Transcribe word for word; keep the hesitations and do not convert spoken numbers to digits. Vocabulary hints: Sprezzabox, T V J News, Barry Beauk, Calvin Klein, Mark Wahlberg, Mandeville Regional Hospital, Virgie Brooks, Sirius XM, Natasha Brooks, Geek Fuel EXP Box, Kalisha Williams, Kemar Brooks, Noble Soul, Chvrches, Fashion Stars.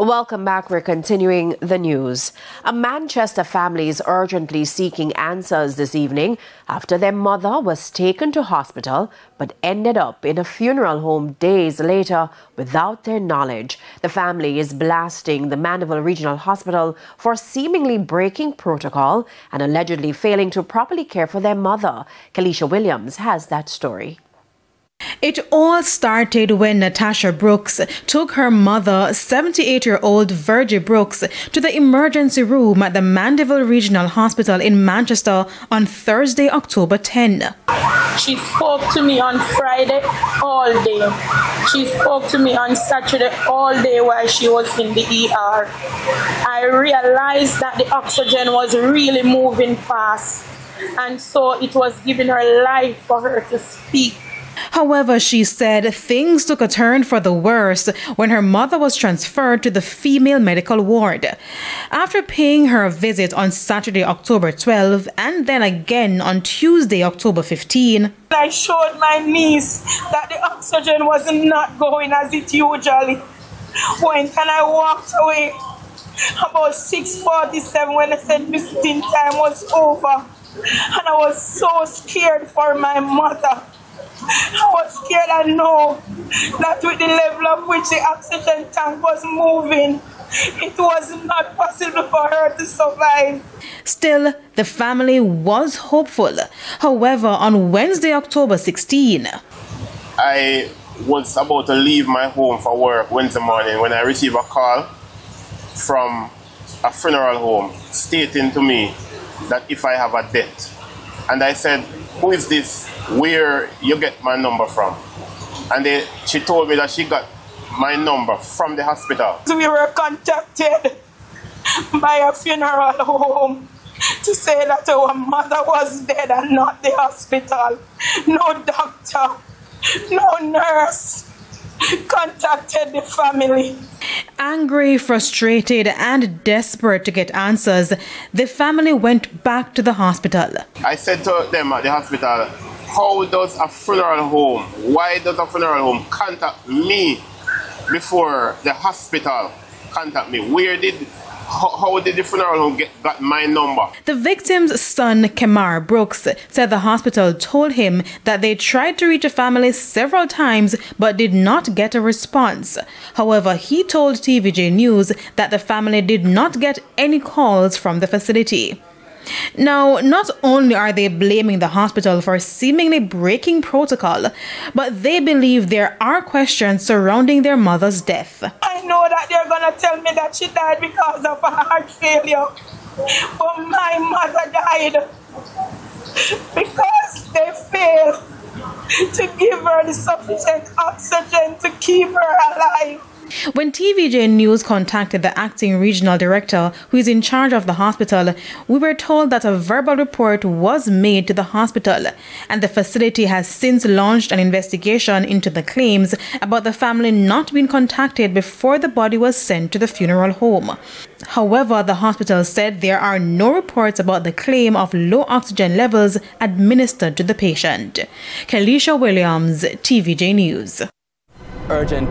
Welcome back. We're continuing the news. A Manchester family is urgently seeking answers this evening after their mother was taken to hospital but ended up in a funeral home days later without their knowledge. The family is blasting the Mandeville Regional Hospital for seemingly breaking protocol and allegedly failing to properly care for their mother. Kalisha Williams has that story. It all started when Natasha Brooks took her mother, seventy-eight-year-old Virgie Brooks, to the emergency room at the Mandeville Regional Hospital in Manchester on Thursday, October tenth. She spoke to me on Friday all day. She spoke to me on Saturday all day while she was in the E R. I realized that the oxygen was really moving fast, and so it was giving her life for her to speak. However, she said things took a turn for the worse when her mother was transferred to the female medical ward. After paying her a visit on Saturday, October twelfth, and then again on Tuesday, October fifteenth, I showed my niece that the oxygen was not going as it usually went, and I walked away about six forty-seven when I said visiting time was over, and I was so scared for my mother. I was scared. I know that with the level of which the oxygen tank was moving, it was not possible for her to survive. Still, the family was hopeful. However, on Wednesday, October sixteenth, I was about to leave my home for work Wednesday morning when I received a call from a funeral home stating to me that if I have a death. And I said, "Who is this? Where you get my number from?" And they, she told me that she got my number from the hospital. We were contacted by a funeral home to say that our mother was dead and not the hospital. No doctor, no nurse contacted the family. Angry, frustrated, and desperate to get answers, the family went back to the hospital. I said to them at the hospital, how does a funeral home, why does a funeral home contact me before the hospital contact me? Where did... How did the funeral home get got my number? The victim's son, Kemar Brooks, said the hospital told him that they tried to reach the family several times but did not get a response. However, he told T V J News that the family did not get any calls from the facility. Now, not only are they blaming the hospital for seemingly breaking protocol, but they believe there are questions surrounding their mother's death. I know that they're gonna tell me that she died because of a heart failure, but my mother died because they failed to give her the sufficient oxygen to keep her alive. When T V J News contacted the acting regional director who is in charge of the hospital, we were told that a verbal report was made to the hospital, and the facility has since launched an investigation into the claims about the family not being contacted before the body was sent to the funeral home. However, the hospital said there are no reports about the claim of low oxygen levels administered to the patient. Kalisha Williams, T V J News. Urgent.